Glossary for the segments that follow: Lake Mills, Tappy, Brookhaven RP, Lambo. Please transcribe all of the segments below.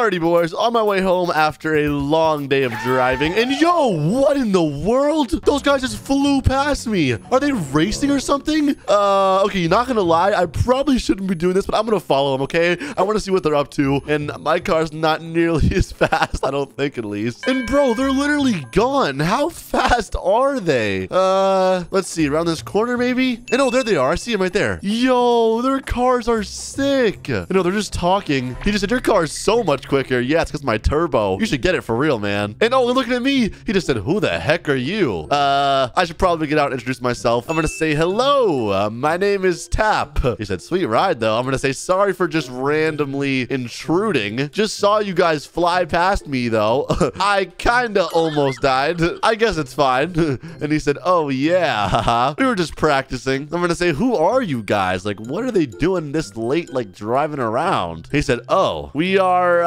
Alrighty, boys, on my way home after a long day of driving. And yo, what in the world? Those guys just flew past me. Are they racing or something? Okay, not gonna lie, I probably shouldn't be doing this, but I'm gonna follow them, okay? I wanna see what they're up to. And my car's not nearly as fast, I don't think, at least. And bro, they're literally gone. How fast are they? Let's see, around this corner maybe? And oh, there they are, I see them right there. Yo, their cars are sick. You know, they're just talking. He just said, your car is so much quicker. Yeah, it's because my turbo. You should get it for real, man. And oh, they're looking at me. He just said, who the heck are you? I should probably get out and introduce myself. I'm going to say, hello, my name is Tap. He said, sweet ride, though. I'm going to say, sorry for just randomly intruding. Just saw you guys fly past me, though. I kind of almost died. I guess it's fine. And he said, oh, yeah. We were just practicing. I'm going to say, who are you guys? Like, what are they doing this late, like, driving around? He said, oh, we are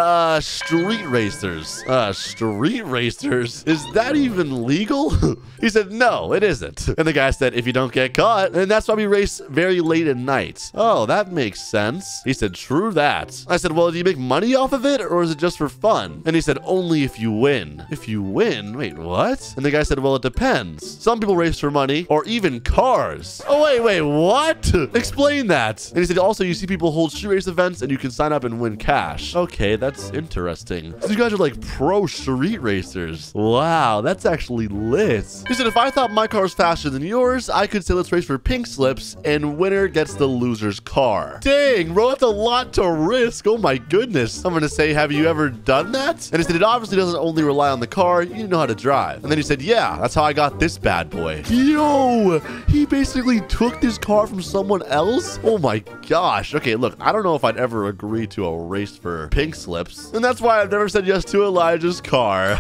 street racers. Street racers? Is that even legal? He said, no, it isn't. And the guy said, if you don't get caught, and that's why we race very late at night. Oh, that makes sense. He said, true that. I said, well, do you make money off of it, or is it just for fun? And he said, only if you win. If you win? Wait, what? And the guy said, well, it depends. Some people race for money, or even cars. Oh, wait, what? Explain that. And he said, also, you see people hold street race events, and you can sign up and win cash. Okay, that's interesting. So you guys are like pro street racers. Wow, that's actually lit. He said, if I thought my car's faster than yours, I could say let's race for pink slips, and winner gets the loser's car. Dang, bro, that's a lot to risk. Oh my goodness. I'm gonna say, have you ever done that? And he said, it obviously doesn't only rely on the car, you know how to drive. And then he said, yeah, that's how I got this bad boy. Yo, he basically took this car from someone else? Oh my gosh. Okay, look, I don't know if I'd ever agree to a race for pink slips. And that's why I've never said yes to Elijah's car.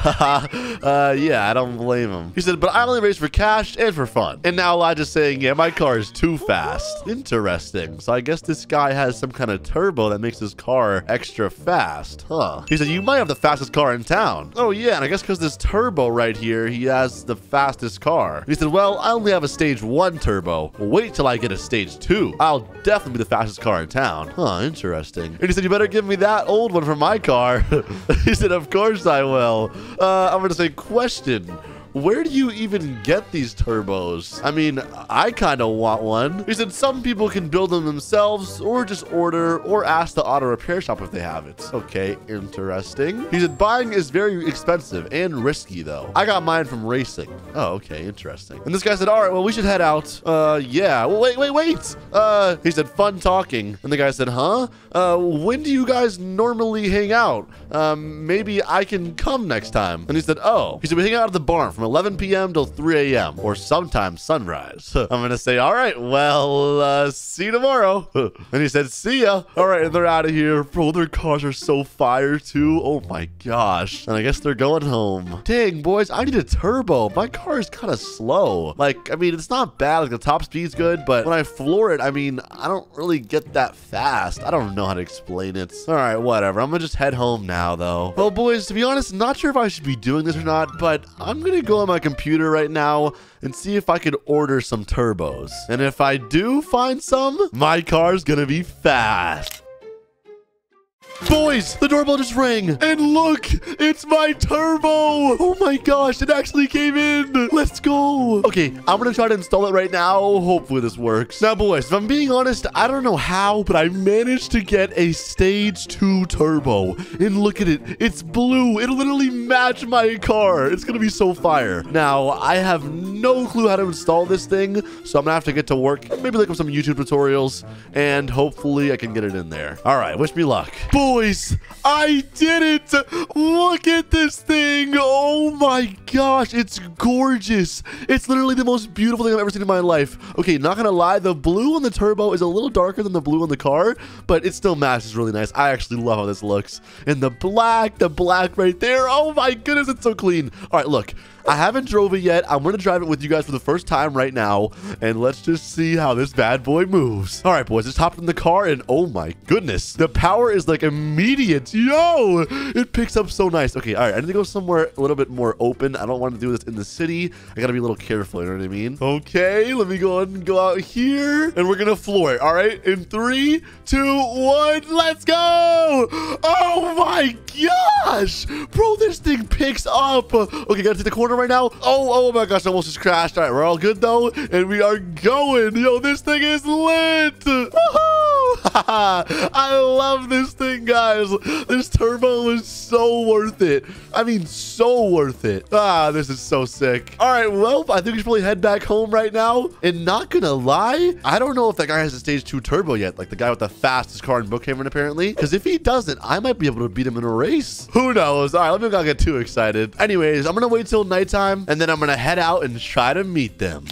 Yeah, I don't blame him. He said, but I only race for cash and for fun. And now Elijah's saying, yeah, my car is too fast. Interesting. So I guess this guy has some kind of turbo that makes his car extra fast, huh? He said, you might have the fastest car in town. Oh yeah, and I guess because this turbo right here, he has the fastest car. He said, well, I only have a stage 1 turbo. Wait till I get a stage 2. I'll definitely be the fastest car in town. Huh, interesting. And he said, you better give me that old one for my car. He said, of course I will. I'm gonna say, question. Where do you even get these turbos? I mean, I kind of want one. He said some people can build them themselves or just order or ask the auto repair shop if they have it. Okay, interesting. He said buying is very expensive and risky though. I got mine from racing. Oh, okay, interesting. And this guy said, all right, well, we should head out. Yeah, well, wait. He said fun talking. And the guy said, huh? When do you guys normally hang out? Maybe I can come next time. And he said, oh. He said, we hang out at the barn from 11 p.m. till 3 a.m. or sometimes sunrise. I'm going to say, all right, well, see you tomorrow. And he said, see ya. All right, and they're out of here. Bro, their cars are so fire too. Oh my gosh. And I guess they're going home. Dang, boys, I need a turbo. My car is kind of slow. Like, I mean, it's not bad. Like, the top speed's good, but when I floor it, I mean, I don't really get that fast. I don't know how to explain it. All right, whatever. I'm going to just head home now, though. Well, boys, to be honest, not sure if I should be doing this or not, but I'm going to go on my computer right now and see if I could order some turbos. And if I do find some, my car's gonna be fast. Boys, the doorbell just rang. And look, it's my turbo. Oh my gosh, it actually came in. Let's go. Okay, I'm going to try to install it right now. Hopefully this works. Now, boys, if I'm being honest, I don't know how, but I managed to get a stage 2 turbo. And look at it. It's blue. It literally matched my car. It's going to be so fire. Now, I have no clue how to install this thing, so I'm going to have to get to work. Maybe look up some YouTube tutorials, and hopefully I can get it in there. All right, wish me luck. Boom. Boys, I did it. Look at this thing. Oh my gosh, it's gorgeous. It's literally the most beautiful thing I've ever seen in my life. Okay, not gonna lie, the blue on the turbo is a little darker than the blue on the car, but it still matches really nice. I actually love how this looks. And the black right there. Oh my goodness, it's so clean. All right, look. I haven't drove it yet. I'm going to drive it with you guys for the first time right now, and let's just see how this bad boy moves. All right, boys, let's hop in the car, and oh my goodness, the power is like immediate. Yo, it picks up so nice. Okay, all right, I need to go somewhere a little bit more open. I don't want to do this in the city. I got to be a little careful, you know what I mean? Okay, let me go ahead and go out here, and we're going to floor it, all right? In 3, 2, 1, let's go! Oh my gosh! Bro, this thing picks up. Okay, gotta take the corner right now. Oh my gosh, I almost just crashed. All right, we're all good though, and we are going. Yo, this thing is lit! Woohoo! I love this thing, guys. This turbo is so worth it. I mean, so worth it. Ah, this is so sick. All right, well, I think we should probably head back home right now. And not gonna lie, I don't know if that guy has a stage 2 turbo yet, like the guy with the fastest car in Brookhaven, apparently. Because if he doesn't, I might be able to beat him in a race. Who knows? All right, let me not get too excited. Anyways, I'm gonna wait till nighttime, and then I'm gonna head out and try to meet them.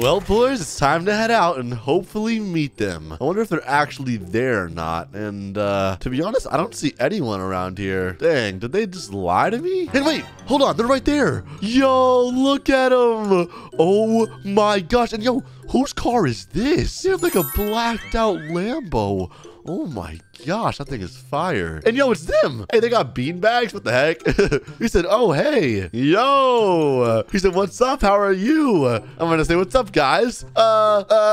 Well, boys, it's time to head out and hopefully meet them. I wonder if they're actually there or not. And to be honest, I don't see anyone around here. Dang, did they just lie to me? Hey, wait, hold on. They're right there. Yo, look at them. Oh, my gosh. And yo, whose car is this? They have like a blacked out Lambo. Oh, my gosh, that thing is fire. And yo, it's them. Hey, they got beanbags. What the heck? He said, oh, hey. Yo. He said, what's up? How are you? I'm going to say, what's up, guys?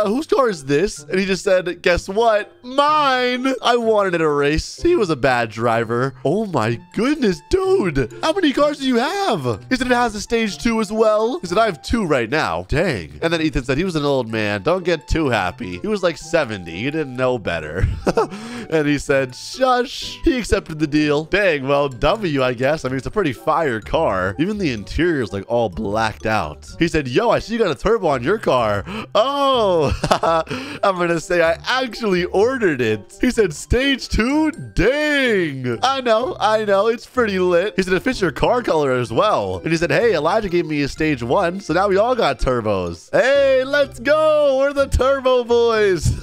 Whose car is this? And he just said, guess what? Mine. I wanted it a race. He was a bad driver. Oh, my goodness, dude. How many cars do you have? He said, it has a stage 2 as well. He said, I have 2 right now. Dang. And then Ethan said, he was an old man. Don't get too happy. He was like 70. He didn't know better. And he said, shush. He accepted the deal. Dang, well, W, I guess. I mean, it's a pretty fire car. Even the interior is like all blacked out. He said, yo, I see you got a turbo on your car. Oh, I'm going to say I actually ordered it. He said, stage 2? Dang. I know. It's pretty lit. He said, it fits your car color as well. And he said, hey, Elijah gave me a stage 1. So now we all got turbos. Hey, let's go. We're the turbo boys.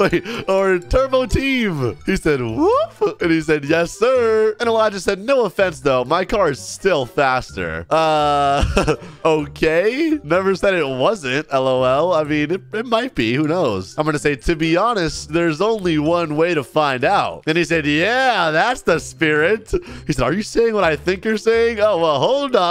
Wait, or turbo team. He said, whoop. And he said, yes, sir. And Elijah said, no offense, though. My car is still faster. Okay. Never said it wasn't, LOL. I mean, it might be. Who knows? I'm going to say, to be honest, there's only one way to find out. And he said, yeah, that's the spirit. He said, are you saying what I think you're saying? Oh, well,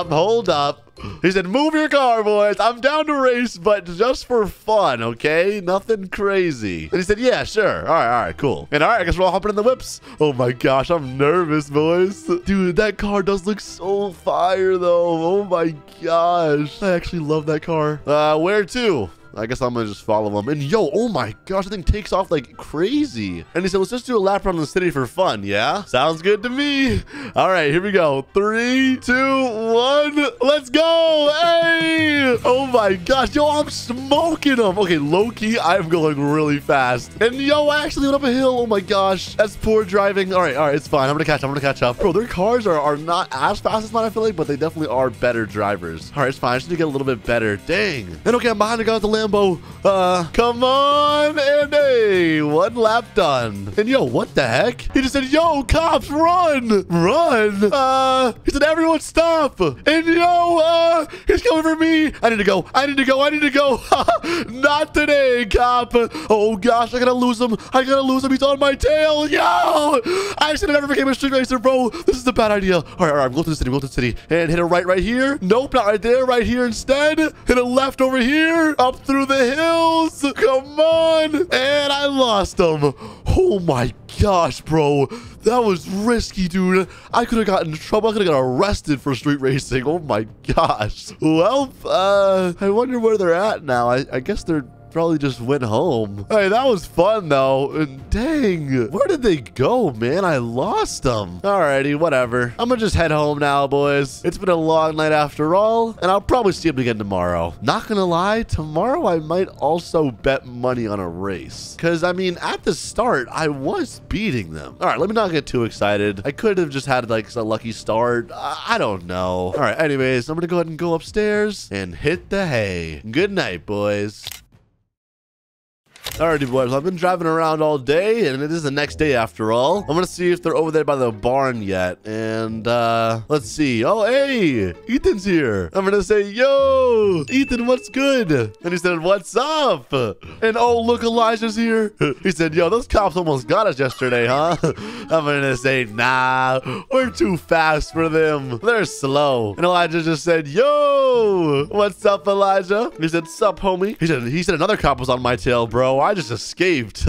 hold up. He said, move your car, boys. I'm down to race, but just for fun, okay? Nothing crazy. And he said, yeah, sure. All right, cool. And all right, I guess we're all hopping in the whips. Oh, my gosh, I'm nervous, boys. Dude, that car does look so fire, though. Oh, my gosh. I actually love that car. Where to? I guess I'm going to just follow him. And yo, oh my gosh, that thing takes off like crazy. And he said, let's just do a lap around the city for fun, yeah? Sounds good to me. All right, here we go. 3, 2, 1, let's go. Hey! Oh my gosh, yo, I'm smoking him. Okay, low-key, I'm going really fast. And yo, I actually went up a hill. Oh my gosh, that's poor driving. All right, it's fine. I'm going to catch up. Bro, their cars are not as fast as mine, I feel like, but they definitely are better drivers. All right, it's fine. I just need to get a little bit better. Dang. And okay, I'm behind the guy with the Lambo. Come on, and hey, 1 lap done. And yo, what the heck? He just said, yo, cops, run. He said, everyone stop. And yo, he's coming for me. I need to go. Not today, cop. Oh gosh, I gotta lose him. He's on my tail. Yo, I should have never became a street racer, bro. This is a bad idea. All right, we'll go to the city. And hit a right here. Nope, not right there, right here instead. Hit a left over here, up through the hills. Come on. And I lost him. Oh my gosh, bro. That was risky, dude. I could have gotten in trouble. I could have got arrested for street racing. Oh my gosh. Well, I wonder where they're at now. I guess they're probably just went home. Hey, that was fun though. And dang, where did they go, man? I lost them. Alrighty, whatever. I'm gonna just head home now, boys. It's been a long night after all, and I'll probably see them again tomorrow. Not gonna lie, tomorrow I might also bet money on a race. Cause I mean, at the start, I was beating them. Alright, let me not get too excited. I could have just had like a lucky start. I don't know. Alright, anyways, I'm gonna go ahead and go upstairs and hit the hay. Good night, boys. Alrighty, boys, I've been driving around all day, and it is the next day after all. I'm gonna see if they're over there by the barn yet, and let's see. Oh, hey, Ethan's here. I'm gonna say, yo, Ethan, what's good? And he said, what's up? And oh, look, Elijah's here. He said, yo, those cops almost got us yesterday, huh? I'm gonna say, nah, we're too fast for them. They're slow. And Elijah just said, yo, what's up, Elijah? He said, sup, homie. He said another cop was on my tail, bro. I just escaped.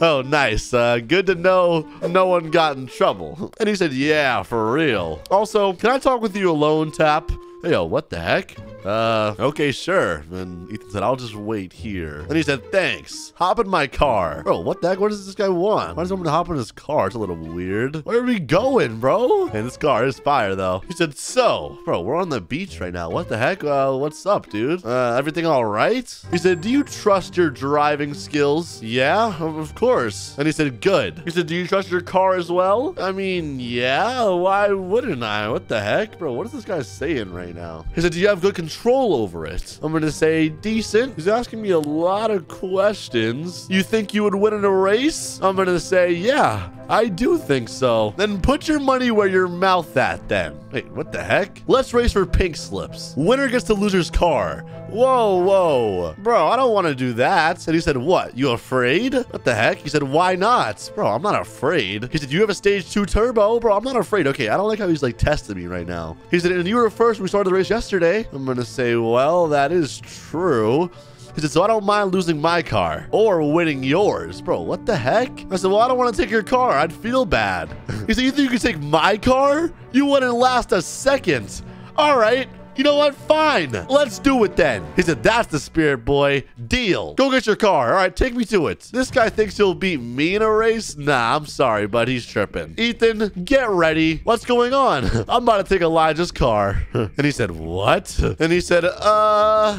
Oh, nice. Good to know no one got in trouble. And he said, yeah, for real. Also, can I talk with you alone, Tap? Hey, yo, what the heck? Okay, sure. And Ethan said, I'll just wait here. And he said, thanks. Hop in my car. Bro, what the heck? What does this guy want? Why does someone hop in his car? It's a little weird. Where are we going, bro? And this car is fire, though. He said, so, bro, we're on the beach right now. What the heck? What's up, dude? Everything all right? He said, do you trust your driving skills? Yeah, of course. And he said, good. He said, do you trust your car as well? I mean, yeah, why wouldn't I? What the heck? Bro, what is this guy saying right now? He said, do you have good control over it? I'm gonna say decent. He's asking me a lot of questions. You think you would win in a race? I'm gonna say, yeah, I do think so. Then put your money where your mouth at then. Wait, what the heck? Let's race for pink slips. Winner gets the loser's car. Whoa, whoa. Bro, I don't want to do that. And he said, what? You afraid? What the heck? He said, why not? Bro, I'm not afraid. He said, you have a stage 2 turbo? Bro, I'm not afraid. Okay, I don't like how he's like testing me right now. He said, and you were first. We started the race yesterday. I'm going to say, well, that is true. He said, so I don't mind losing my car or winning yours. Bro, what the heck? I said, well, I don't want to take your car. I'd feel bad. He said, you think you could take my car? You wouldn't last a second. All right. You know what? Fine. Let's do it then. He said, that's the spirit, boy. Deal. Go get your car. All right, take me to it. This guy thinks he'll beat me in a race? Nah, I'm sorry, but he's tripping. Ethan, get ready. What's going on? I'm about to take Elijah's car. And he said, what? And he said,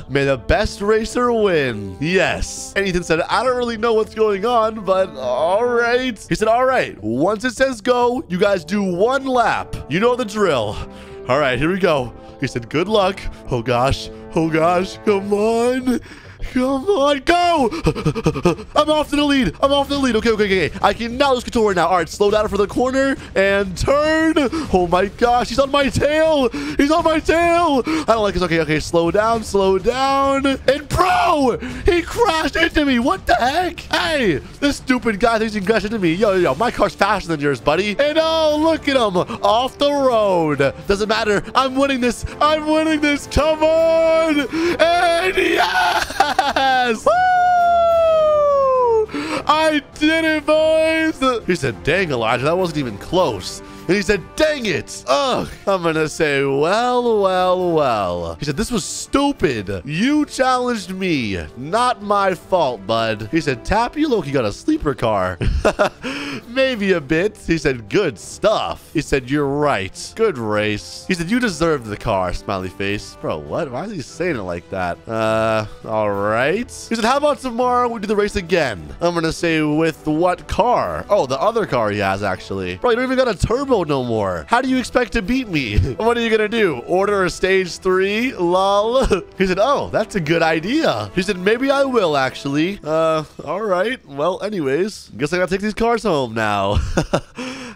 may the best racer win. Yes. And Ethan said, I don't really know what's going on, but all right. He said, all right. Once it says go, you guys do one lap. You know the drill. All right, here we go. He said, good luck. Oh, gosh. Oh, gosh. Come on. Come on. Go. I'm off to the lead. I'm off to the lead. Okay, okay, okay. I cannot lose control right now. All right, slow down for the corner and turn. Oh, my gosh. He's on my tail. He's on my tail. I don't like this. Okay, okay. Slow down. Slow down. And, bro, he crashed into me. What the heck? Hey, this stupid guy thinks he can crash into me. Yo, yo, yo. My car's faster than yours, buddy. And, oh, look at him. Off the road. Doesn't matter. I'm winning this. I'm winning this. Come on. And, yes. Woo! I did it, boys. He said, dang, Elijah, that wasn't even close. And he said, dang it. Ugh. I'm going to say, well, well, well. He said, this was stupid. You challenged me. Not my fault, bud. He said, Tap, you low-key got a sleeper car. Maybe a bit. He said, good stuff. He said, you're right. Good race. He said, you deserved the car, smiley face. Bro, what? Why is he saying it like that? All right. He said, how about tomorrow we do the race again? I'm going to say, with what car? Oh, the other car he has, actually. Bro, you don't even got a turbo no more. How do you expect to beat me? What are you gonna do? Order a stage 3? Lol. He said, oh, that's a good idea. He said, maybe I will, actually. All right. Well, anyways, guess I gotta take these cars home now.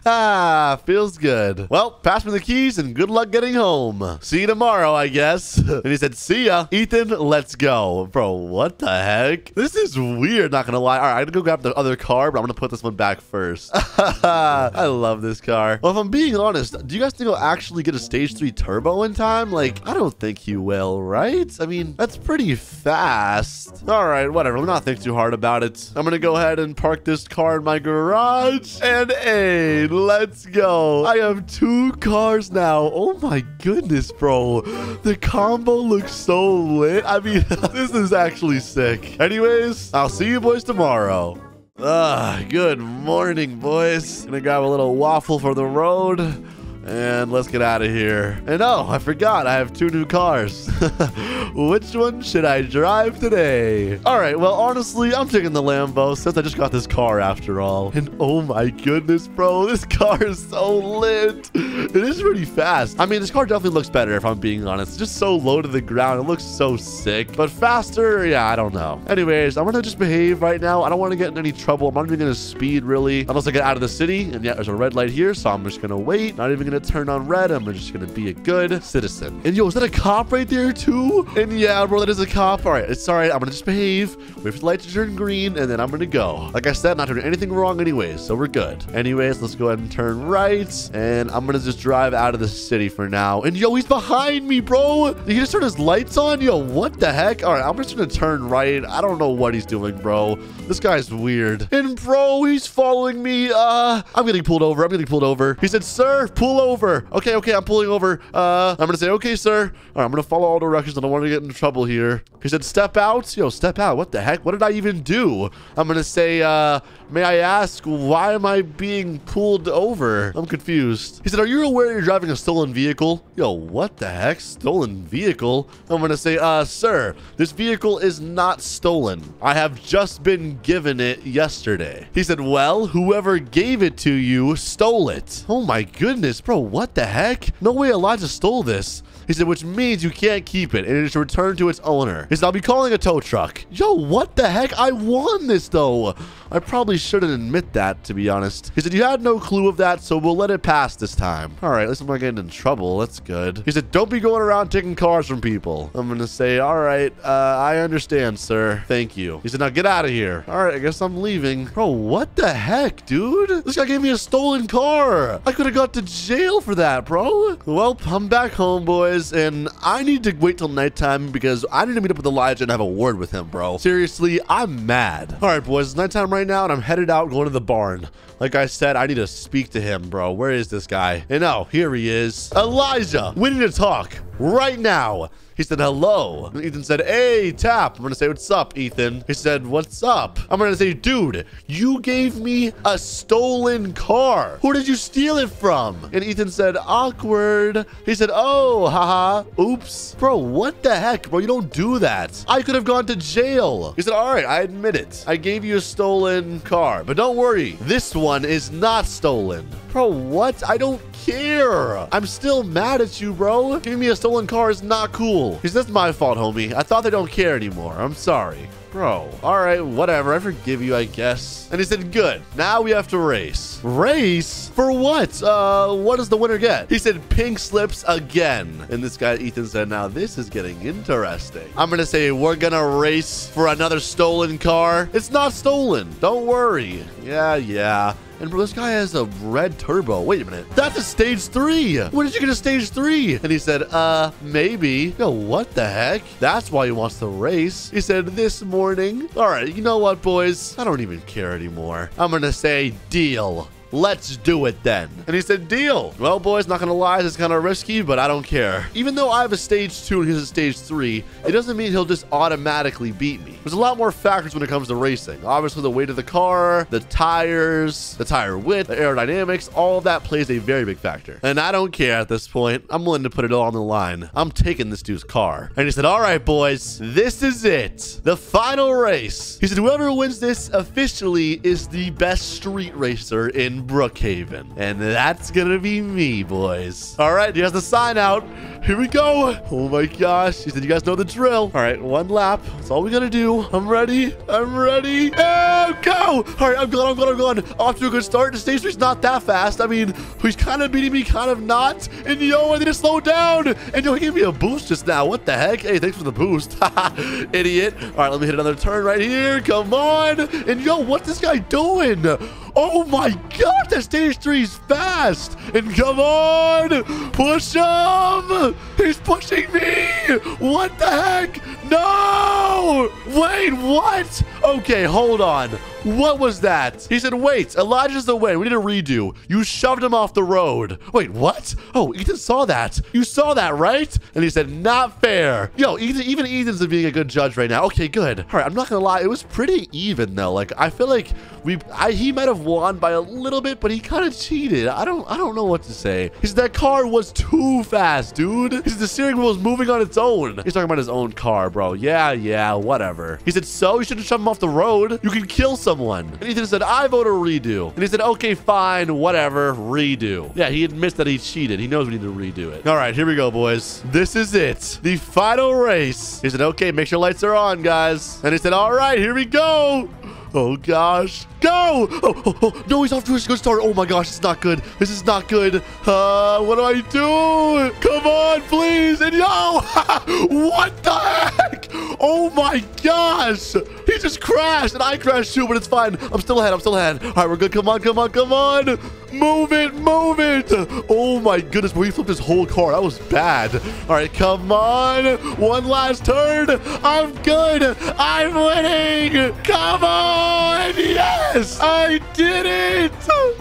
Ah, feels good. Well, pass me the keys and good luck getting home. See you tomorrow, I guess. And he said, see ya. Ethan, let's go. Bro, what the heck? This is weird, not gonna lie. All right, I'm gonna go grab the other car, but I'm gonna put this one back first. I love this car. Well, if I'm being honest, do you guys think he'll actually get a stage 3 turbo in time? Like, I don't think he will, right? I mean, that's pretty fast. All right, whatever. I'm not thinking too hard about it. I'm gonna go ahead and park this car in my garage and aid. Let's go. I have 2 cars now. Oh my goodness, bro. The combo looks so lit. I mean, this is actually sick. Anyways, I'll see you boys tomorrow. Good morning, boys. Gonna grab a little waffle for the road. And let's get out of here. And oh, I forgot, I have 2 new cars. Which one should I drive today? All right, well, honestly, I'm taking the Lambo since I just got this car after all. And oh my goodness, bro, this car is so lit. It is pretty fast. I mean, this car definitely looks better, if I'm being honest. It's just so low to the ground. It looks so sick. But faster, yeah, I don't know. Anyways, I'm gonna just behave right now. I don't want to get in any trouble. I'm not even gonna speed, really, unless I get out of the city. And yeah, there's a red light here, so I'm just gonna wait. Not even gonna turn on red. I'm just gonna be a good citizen. And yo, is that a cop right there too? And yeah, bro, that is a cop. All right, it's all right. I'm gonna just behave, wait for the light to turn green, and then I'm gonna go. Like I said, not doing anything wrong anyways, so we're good. Anyways, let's go ahead and turn right, and I'm gonna just drive out of the city for now. And yo, he's behind me, bro. Did he just turn his lights on? Yo, what the heck? All right, I'm just gonna turn right. I don't know what he's doing, bro. This guy's weird. And bro, he's following me. I'm getting pulled over. I'm getting pulled over. He said, sir, pull over. Okay, I'm pulling over. I'm gonna say, okay, sir. All right, I'm gonna follow all directions. I don't want to get in trouble here. He said, step out. Yo, step out. What the heck? What did I even do? I'm gonna say, may I ask, why am I being pulled over? I'm confused. He said, are you aware you're driving a stolen vehicle? Yo, what the heck? Stolen vehicle? I'm gonna say, sir, this vehicle is not stolen. I have just been given it yesterday. He said, well, whoever gave it to you stole it. Oh my goodness, bro, what the heck? No way Elijah stole this. He said, which means you can't keep it, and it is returned to its owner. He said, I'll be calling a tow truck. Yo, what the heck? I won this, though. I probably shouldn't admit that, to be honest. He said, you had no clue of that, so we'll let it pass this time. All right, at least I'm not getting in trouble. That's good. He said, don't be going around taking cars from people. I'm going to say, all right, I understand, sir. Thank you. He said, now get out of here. All right, I guess I'm leaving. Bro, what the heck, dude? This guy gave me a stolen car. I could have got to jail for that, bro. Well, I'm back home, boys. And I need to wait till nighttime because I need to meet up with Elijah and have a word with him, bro. Seriously, I'm mad. All right, boys, it's nighttime right now, and I'm headed out going to the barn. Like I said, I need to speak to him, bro. Where is this guy? And oh, here he is. Elijah, we need to talk right now. He said, hello. And Ethan said, hey, Tap. I'm going to say, what's up, Ethan? He said, what's up? I'm going to say, dude, you gave me a stolen car. Who did you steal it from? And Ethan said, awkward. He said, oh, haha, oops. Bro, what the heck, bro? You don't do that. I could have gone to jail. He said, all right, I admit it. I gave you a stolen car, but don't worry. This one is not stolen. Bro, what? I don't care. I'm still mad at you, bro. Giving me a stolen car is not cool. He says, that's my fault, homie. I thought they don't care anymore. I'm sorry. Bro, all right, whatever. I forgive you, I guess. And he said, good. Now we have to race. Race? For what? What does the winner get? He said, pink slips again. And this guy, Ethan, said, now this is getting interesting. I'm going to say, we're going to race for another stolen car. It's not stolen. Don't worry. Yeah. And bro, this guy has a red turbo. Wait a minute. That's a stage 3. When did you get a stage 3? And he said, maybe. Yo, what the heck? That's why he wants to race. He said, this morning. All right, you know what, boys? I don't even care anymore. I'm gonna say deal. Let's do it then. And he said, deal. Well, boys, not gonna lie, it's kind of risky, but I don't care. Even though I have a stage 2 and he's a stage 3, it doesn't mean he'll just automatically beat me. There's a lot more factors when it comes to racing. Obviously, the weight of the car, the tires, the tire width, the aerodynamics, all of that plays a very big factor. And I don't care at this point. I'm willing to put it all on the line. I'm taking this dude's car. And he said, all right, boys, this is it. The final race. He said, whoever wins this officially is the best street racer in Brookhaven, and that's gonna be me, boys. All right, here's the sign out. Here we go. Oh my gosh, he said, you guys know the drill. All right, 1 lap, that's all we gotta do. I'm ready. Oh, go. All right, I'm gone. Off to a good start. The stage 3's not that fast. I mean, he's kind of beating me, kind of not. And yo, I need to slow down. And yo, he gave me a boost just now. What the heck? Hey, thanks for the boost. Idiot. All right, let me hit another turn right here. Come on. And yo, what's this guy doing? Oh my God, that stage 3 is fast. And come on, push him. He's pushing me. What the heck? No. No! Wait, what? Okay, hold on. What was that? He said, wait, Elijah's the way. We need a redo. You shoved him off the road. Wait, what? Oh, Ethan saw that. You saw that, right? And he said, not fair. Yo, Ethan, even Ethan's being a good judge right now. Okay, good. All right, I'm not going to lie. It was pretty even, though. Like, I feel like he might have won by a little bit, but he kind of cheated. I don't know what to say. He said, that car was too fast, dude. He said, the steering wheel was moving on its own. He's talking about his own car, bro. Yeah, whatever. He said, so you should have shoved him off the road. You can kill someone. And Ethan said, I vote a redo. And he said, okay, fine, whatever, redo. Yeah, he admits that he cheated. He knows we need to redo it. All right, here we go, boys. This is it. The final race. He said, okay, make sure lights are on, guys. And he said, all right, here we go. Oh, gosh. Go! Oh, no, he's off to a good start. Oh, my gosh, it's not good. This is not good. What do I do? Come on, please. And yo, what the heck? Oh, my gosh. He just crashed, and I crashed, too, but it's fine. I'm still ahead. All right, we're good. Come on. Move it. Oh, my goodness. We flipped this whole car. That was bad. All right, come on. One last turn. I'm good. I'm winning. Come on. Yes, I did it.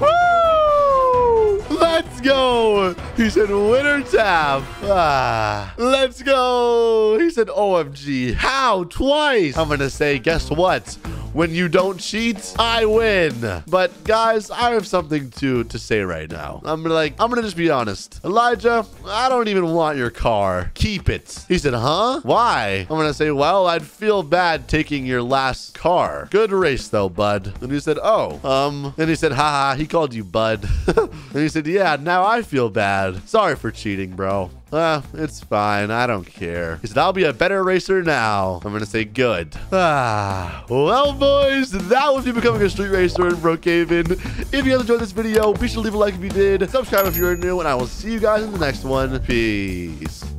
Woo! Let's go. He said, winner tab. Ah, let's go. He said, OMG. How? Twice. I'm going to say, guess what? When you don't cheat, I win. But guys, I have something to say right now. I'm gonna just be honest. Elijah, I don't even want your car. Keep it. He said, huh? Why? I'm gonna say, well, I'd feel bad taking your last car. Good race though, bud. And he said, oh. And he said, haha, he called you bud. And he said, yeah, now I feel bad. Sorry for cheating, bro. It's fine. I don't care. He said, I'll be a better racer now. I'm going to say good. Well, boys, that was me becoming a street racer in Brookhaven. If you guys enjoyed this video, be sure to leave a like if you did. Subscribe if you're new, and I will see you guys in the next one. Peace.